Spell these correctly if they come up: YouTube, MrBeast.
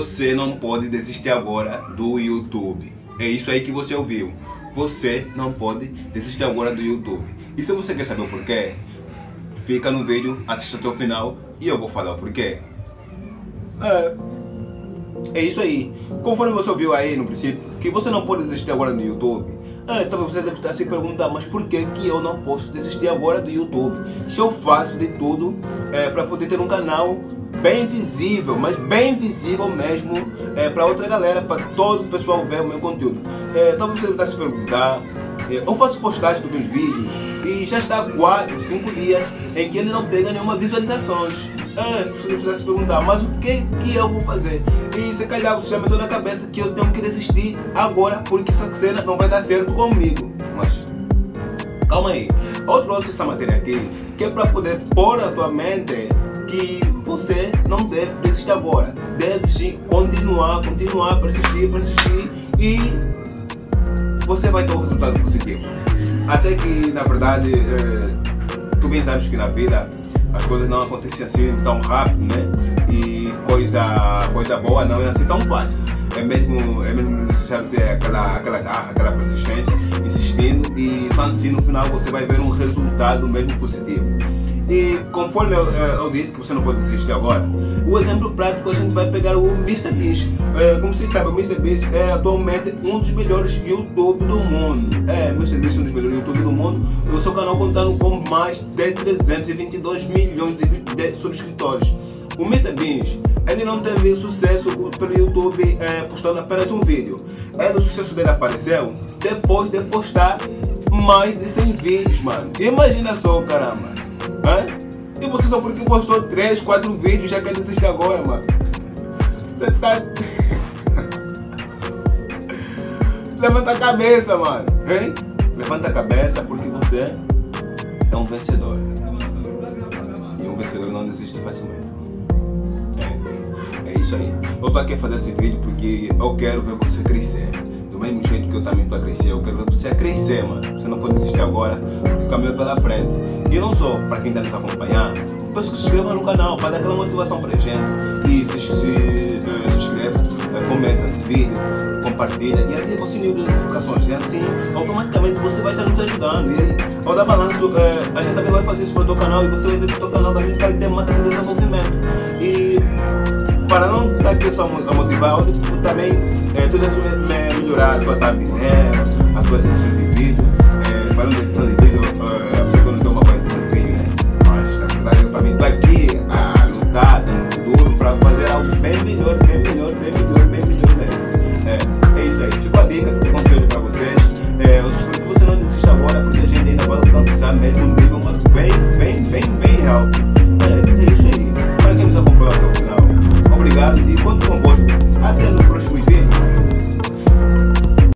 Você não pode desistir agora do YouTube. É isso aí que você ouviu. Você não pode desistir agora do YouTube. E se você quer saber o porquê, fica no vídeo, assista até o final e eu vou falar o porquê. É isso aí. Conforme você ouviu aí no princípio, que você não pode desistir agora do YouTube. Então você deve estar se perguntando, mas por que eu não posso desistir agora do YouTube? Se eu faço de tudo para poder ter um canal bem visível, mas bem visível mesmo, para outra galera, para todo o pessoal ver o meu conteúdo. Então você deve estar se perguntando, eu faço postagem dos meus vídeos e já está 4, 5 dias em que ele não pega nenhuma visualizações. Você deve se perguntar, mas o que eu vou fazer? E se calhar você já meteu na cabeça que eu tenho que desistir agora, porque essa cena não vai dar certo comigo. Mas calma aí, eu trouxe essa matéria aqui que é para poder pôr na tua mente que você não deve desistir agora. Deve continuar, persistir e você vai ter um resultado positivo. Até que na verdade, tu bem sabes que na vida as coisas não acontecem assim tão rápido, né? E coisa boa não é assim tão fácil. É mesmo necessário ter aquela persistência, insistindo, e só assim no final você vai ver um resultado mesmo positivo. E conforme eu disse que você não pode desistir agora, o exemplo prático a gente vai pegar o MrBeast. Como vocês sabem, o MrBeast é atualmente um dos melhores YouTube do mundo. MrBeast é um dos melhores YouTube do mundo. O seu canal contando com mais de 322 milhões de subscritores. O MrBeast, ele não teve sucesso pelo YouTube postando apenas um vídeo. O sucesso dele apareceu depois de postar mais de 100 vídeos, mano. Imagina só, caramba. E você só porque postou 3, 4 vídeos já quer desistir agora, mano. Você tá... Levanta a cabeça, mano, hein? Levanta a cabeça, porque você é um vencedor. E um vencedor não desiste facilmente. É isso aí. Eu tô aqui a fazer esse vídeo porque eu quero ver você crescer. Do mesmo jeito que eu também tô a crescer, eu quero ver você crescer, mano. Você não pode desistir agora, porque o caminho é pela frente. E não só, para quem está nos acompanhando, peço que se inscreva no canal para dar aquela motivação para a gente. E se inscreva, comenta no vídeo, compartilha e ativa o sininho das notificações. E assim, automaticamente você vai estar nos ajudando. E ao dar balanço, a gente também vai fazer isso para o teu canal e você vai ver que o teu canal da gente vai ter massa de desenvolvimento. E para não estar aqui só a motivar, também tu deve melhorar a tua thumbnail, as tuas edições de vídeo, falando de edição de vídeo, bem melhor. É isso aí, fica a dica, fica o conteúdo para vocês. Eu espero que você não desista agora, porque a gente ainda vai alcançar mesmo um nível bem real. É isso aí, para quem nos acompanhou até o final, obrigado e quanto